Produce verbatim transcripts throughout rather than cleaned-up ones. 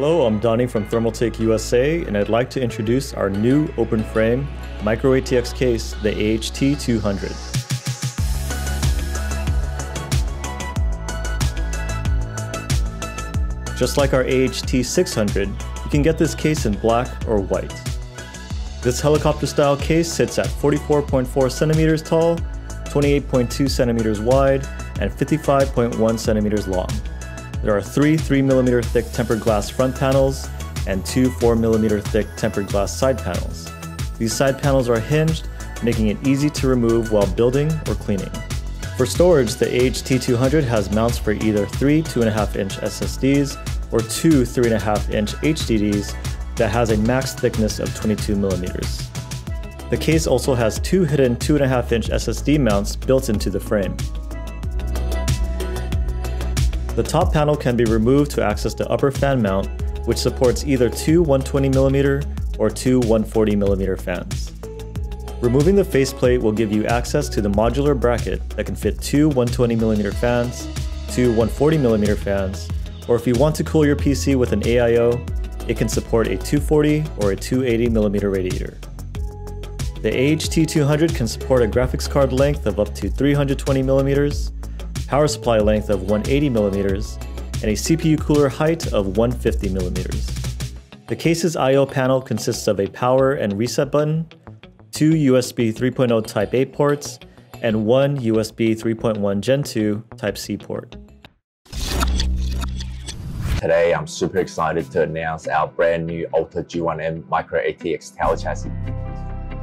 Hello, I'm Donnie from Thermaltake U S A, and I'd like to introduce our new open frame MicroATX case, the AH T two hundred. Just like our AH T six hundred, you can get this case in black or white. This helicopter-style case sits at forty-four point four centimeters tall, twenty-eight point two centimeters wide, and fifty-five point one centimeters long. There are three 3mm thick tempered glass front panels and two four millimeter thick tempered glass side panels. These side panels are hinged, making it easy to remove while building or cleaning. For storage, the AH T two hundred has mounts for either three two point five inch S S Ds or two three point five inch H D Ds that has a max thickness of twenty-two millimeters. The case also has two hidden two point five inch S S D mounts built into the frame. The top panel can be removed to access the upper fan mount, which supports either two one hundred twenty millimeter or two one hundred forty millimeter fans. Removing the faceplate will give you access to the modular bracket that can fit two one hundred twenty millimeter fans, two one hundred forty millimeter fans, or if you want to cool your P C with an A I O, it can support a two forty or a two eighty millimeter radiator. The AH T two hundred can support a graphics card length of up to three hundred twenty millimeters, power supply length of one hundred eighty millimeters, and a C P U cooler height of one hundred fifty millimeters. The case's I O panel consists of a power and reset button, two U S B three point oh Type A ports, and one U S B three point one Gen two Type C port. Today, I'm super excited to announce our brand new ALTA G one M MicroATX tower chassis.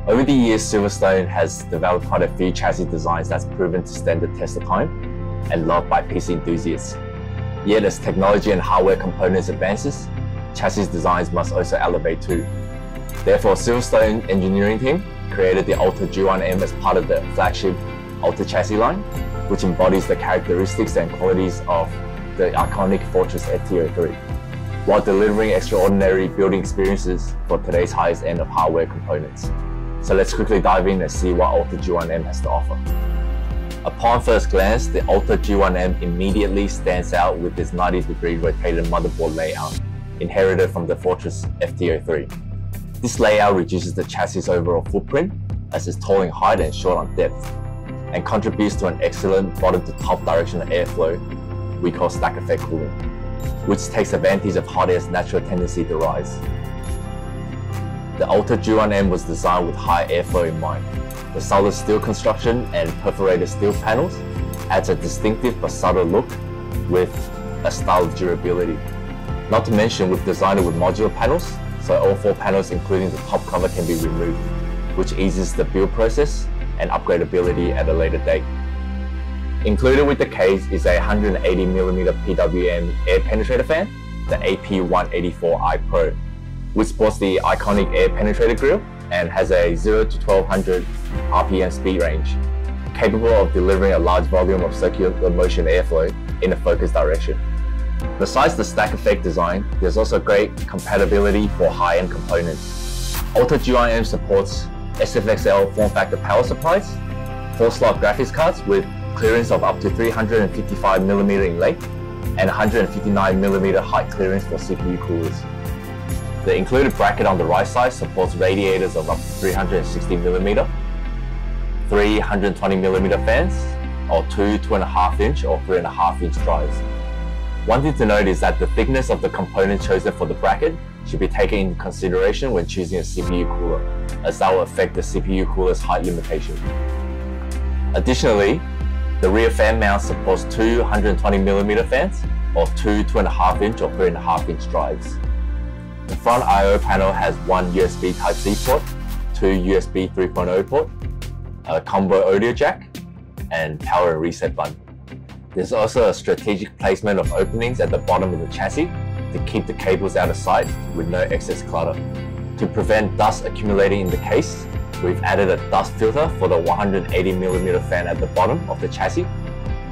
Over the years, Silverstone has developed quite a few chassis designs that's proven to stand the test of time and loved by P C enthusiasts. Yet as technology and hardware components advances, chassis designs must also elevate too. Therefore, Silverstone engineering team created the ALTA G one M as part of the flagship ALTA chassis line, which embodies the characteristics and qualities of the iconic Fortress F T zero three, while delivering extraordinary building experiences for today's highest end of hardware components. So let's quickly dive in and see what ALTA G one M has to offer. Upon first glance, the ALTA G one M immediately stands out with its ninety degree rotated motherboard layout, inherited from the Fortress F T zero three. This layout reduces the chassis' overall footprint, as it's tall in height and short on depth, and contributes to an excellent bottom-to-top directional airflow we call stack effect cooling, which takes advantage of hot air's natural tendency to rise. The ALTA G one M was designed with high airflow in mind. The solid steel construction and perforated steel panels adds a distinctive but subtle look with a style of durability. Not to mention, we've designed it with modular panels, so all four panels, including the top cover, can be removed, which eases the build process and upgradability at a later date. Included with the case is a one hundred eighty millimeter P W M air penetrator fan, the A P one eighty-four i Pro, which sports the iconic air penetrator grille and has a zero to twelve hundred R P M speed range, capable of delivering a large volume of circular motion airflow in a focused direction. Besides the stack effect design, there's also great compatibility for high-end components. ALTA G one M supports S F X L form factor power supplies, four slot graphics cards with clearance of up to three hundred fifty-five millimeters in length and one hundred fifty-nine millimeter height clearance for C P U coolers. The included bracket on the right side supports radiators of up to three hundred sixty millimeter, three one hundred twenty millimeter fans, or two two point five inch or three point five inch drives. One thing to note is that the thickness of the component chosen for the bracket should be taken into consideration when choosing a C P U cooler, as that will affect the C P U cooler's height limitation. Additionally, the rear fan mount supports two one hundred twenty millimeter fans, or two two point five inch or three point five inch drives. The front I O panel has one U S B Type C port, two U S B three point oh port, a combo audio jack, and power and reset button. There's also a strategic placement of openings at the bottom of the chassis to keep the cables out of sight with no excess clutter. To prevent dust accumulating in the case, we've added a dust filter for the one hundred eighty millimeter fan at the bottom of the chassis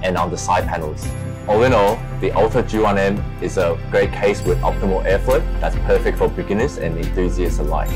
and on the side panels. All in all, the ALTA G one M is a great case with optimal airflow that's perfect for beginners and enthusiasts alike.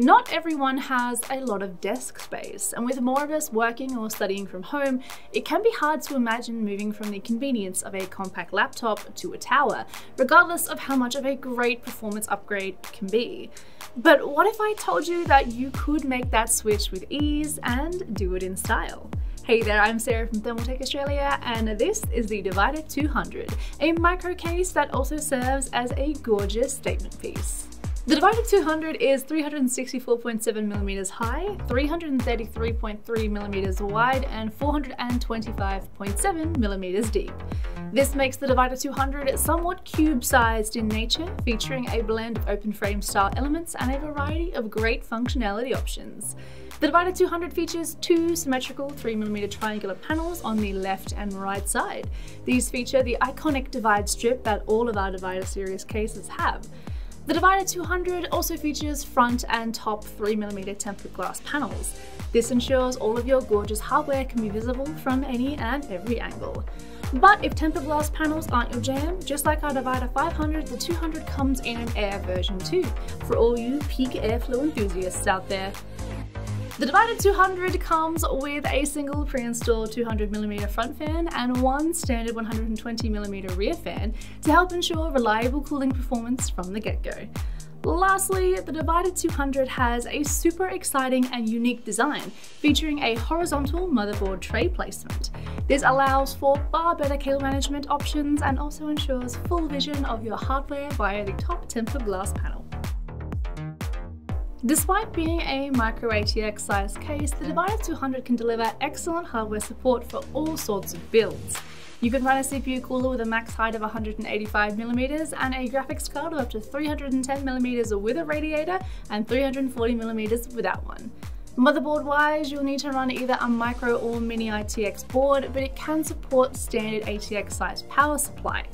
Not everyone has a lot of desk space, and with more of us working or studying from home, it can be hard to imagine moving from the convenience of a compact laptop to a tower, regardless of how much of a great performance upgrade it can be. But what if I told you that you could make that switch with ease and do it in style? Hey there, I'm Sarah from Thermaltake Australia, and this is the Divider two hundred, a micro case that also serves as a gorgeous statement piece. The Divider two hundred is three hundred sixty-four point seven millimeters high, three hundred thirty-three point three millimeters wide, and four hundred twenty-five point seven millimeters deep. This makes the Divider two hundred somewhat cube-sized in nature, featuring a blend of open frame style elements and a variety of great functionality options. The Divider two hundred features two symmetrical three millimeter triangular panels on the left and right side. These feature the iconic divide strip that all of our Divider series cases have. The Divider two hundred also features front and top three millimeter tempered glass panels. This ensures all of your gorgeous hardware can be visible from any and every angle. But if tempered glass panels aren't your jam, just like our Divider five hundred, the two hundred comes in an Air version too, for all you peak airflow enthusiasts out there. The Divider two hundred comes with a single pre-installed two hundred millimeter front fan and one standard one hundred twenty millimeter rear fan to help ensure reliable cooling performance from the get-go. Lastly, the Divider two hundred has a super exciting and unique design, featuring a horizontal motherboard tray placement. This allows for far better cable management options and also ensures full vision of your hardware via the top tempered glass panel. Despite being a micro A T X sized case, the Divider two hundred can deliver excellent hardware support for all sorts of builds. You can run a C P U cooler with a max height of one hundred eighty-five millimeters and a graphics card of up to three hundred ten millimeters with a radiator and three hundred forty millimeters without one. Motherboard wise, you'll need to run either a micro or mini I T X board, but it can support standard A T X sized power supply.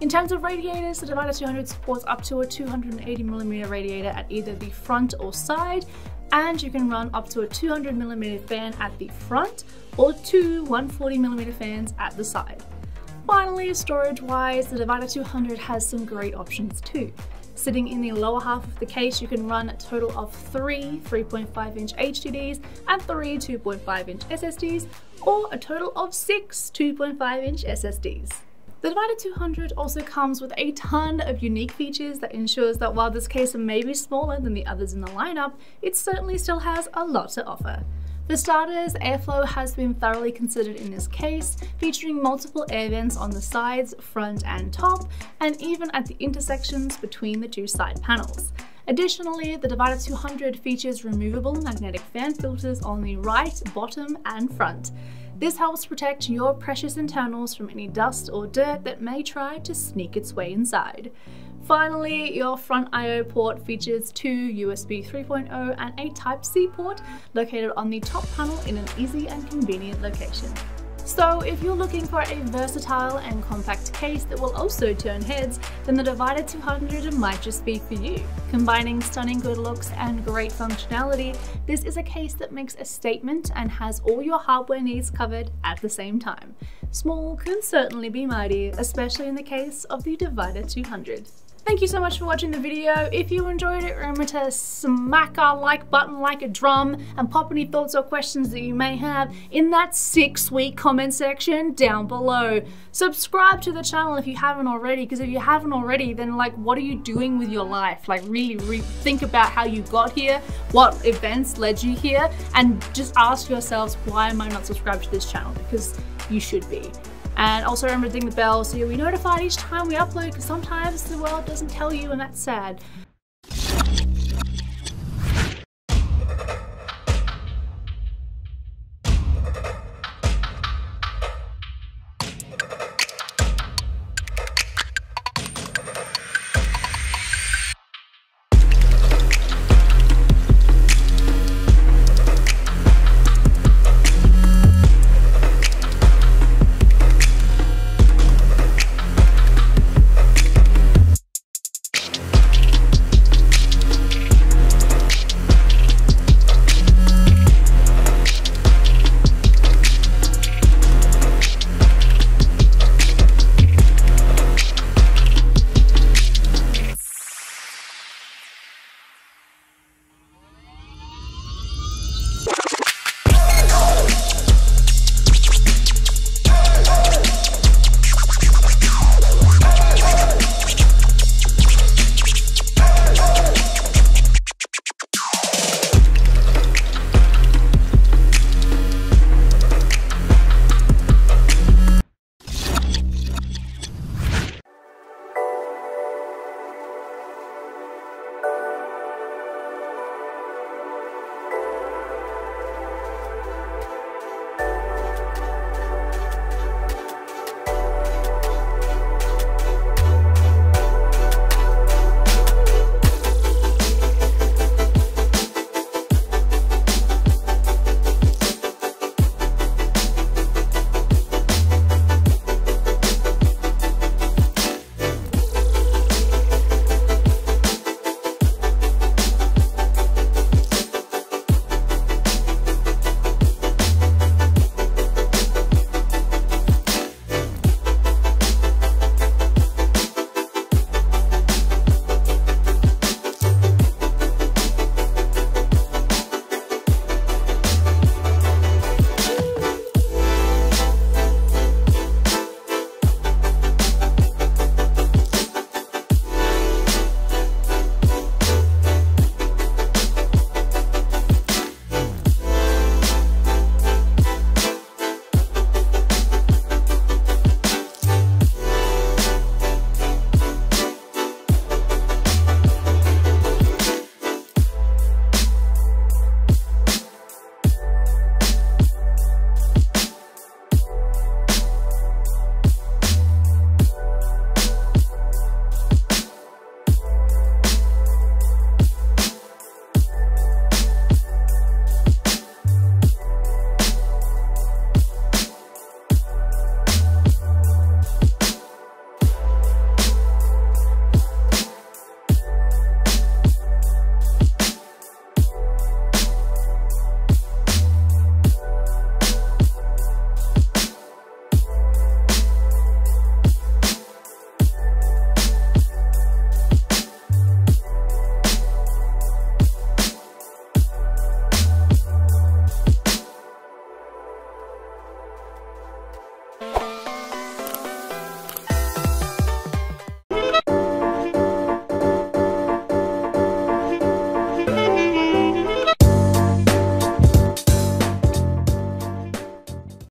In terms of radiators, the Divider two hundred supports up to a two hundred eighty millimeter radiator at either the front or side, and you can run up to a two hundred millimeter fan at the front or two one hundred forty millimeter fans at the side. Finally, storage-wise, the Divider two hundred has some great options too. Sitting in the lower half of the case, you can run a total of three three point five inch H D Ds and three two point five inch S S Ds, or a total of six two point five inch S S Ds. The Divider two hundred also comes with a ton of unique features that ensures that while this case may be smaller than the others in the lineup, it certainly still has a lot to offer. For starters, airflow has been thoroughly considered in this case, featuring multiple air vents on the sides, front and top, and even at the intersections between the two side panels. Additionally, the Divider two hundred features removable magnetic fan filters on the right, bottom and front. This helps protect your precious internals from any dust or dirt that may try to sneak its way inside. Finally, your front I O port features two U S B three point oh and a Type C port located on the top panel in an easy and convenient location. So if you're looking for a versatile and compact case that will also turn heads, then the Divider two hundred might just be for you. Combining stunning good looks and great functionality, this is a case that makes a statement and has all your hardware needs covered at the same time. Small can certainly be mighty, especially in the case of the Divider two hundred. Thank you so much for watching the video. If you enjoyed it, remember to smack our like button like a drum and pop any thoughts or questions that you may have in that six-week comment section down below. Subscribe to the channel if you haven't already, because if you haven't already, then like, what are you doing with your life? Like, really re think about how you got here, what events led you here, and just ask yourselves, why am I not subscribed to this channel? Because you should be. And also remember to ding the bell so you'll be notified each time we upload, because sometimes the world doesn't tell you and that's sad.